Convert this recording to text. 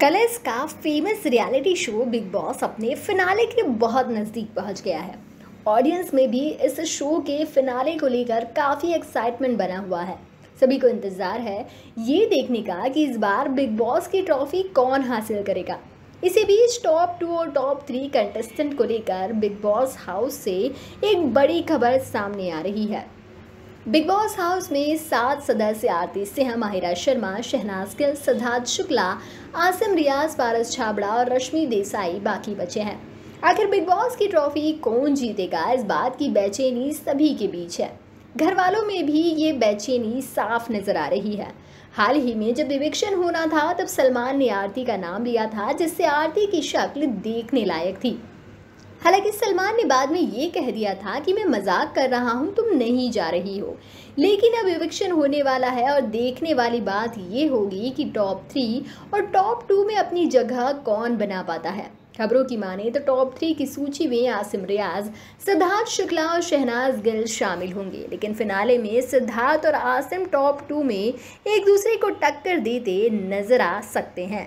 Colours का famous reality show Bigg Boss अपने finale के बहुत नज़दीक पहुंच गया है। ऑडियंस में भी इस शो के फिनाले को लेकर काफ़ी एक्साइटमेंट बना हुआ है। सभी को इंतज़ार है ये देखने का कि इस बार बिग बॉस की ट्रॉफी कौन हासिल करेगा। इसी बीच टॉप 2 और टॉप 3 कंटेस्टेंट को लेकर बिग बॉस हाउस से एक बड़ी खबर सामने आ रही है। बिग बॉस हाउस में 7 सदस्य आरती सिंह, माहिरा शर्मा, शहनाज गिल, सिद्धार्थ शुक्ला, आसिम रियाज, पारस छाबड़ा और रश्मि देसाई बाकी बचे हैं। आखिर बिग बॉस की ट्रॉफी कौन जीतेगा, इस बात की बेचैनी सभी के बीच है। घर वालों में भी ये बेचैनी साफ नजर आ रही है। हाल ही में जब इविक्शन होना था तब सलमान ने आरती का नाम लिया था, जिससे आरती की शक्ल देखने लायक थी। हालांकि सलमान ने बाद में ये कह दिया था कि मैं मजाक कर रहा हूँ, तुम नहीं जा रही हो। लेकिन अब इविक्शन होने वाला है और देखने वाली बात ये होगी कि टॉप 3 और टॉप 2 में अपनी जगह कौन बना पाता है। खबरों की माने तो टॉप 3 की सूची में आसिम रियाज, सिद्धार्थ शुक्ला और शहनाज गिल शामिल होंगे, लेकिन फिनाले में सिद्धार्थ और आसिम टॉप 2 में एक दूसरे को टक्कर देते नजर आ सकते हैं।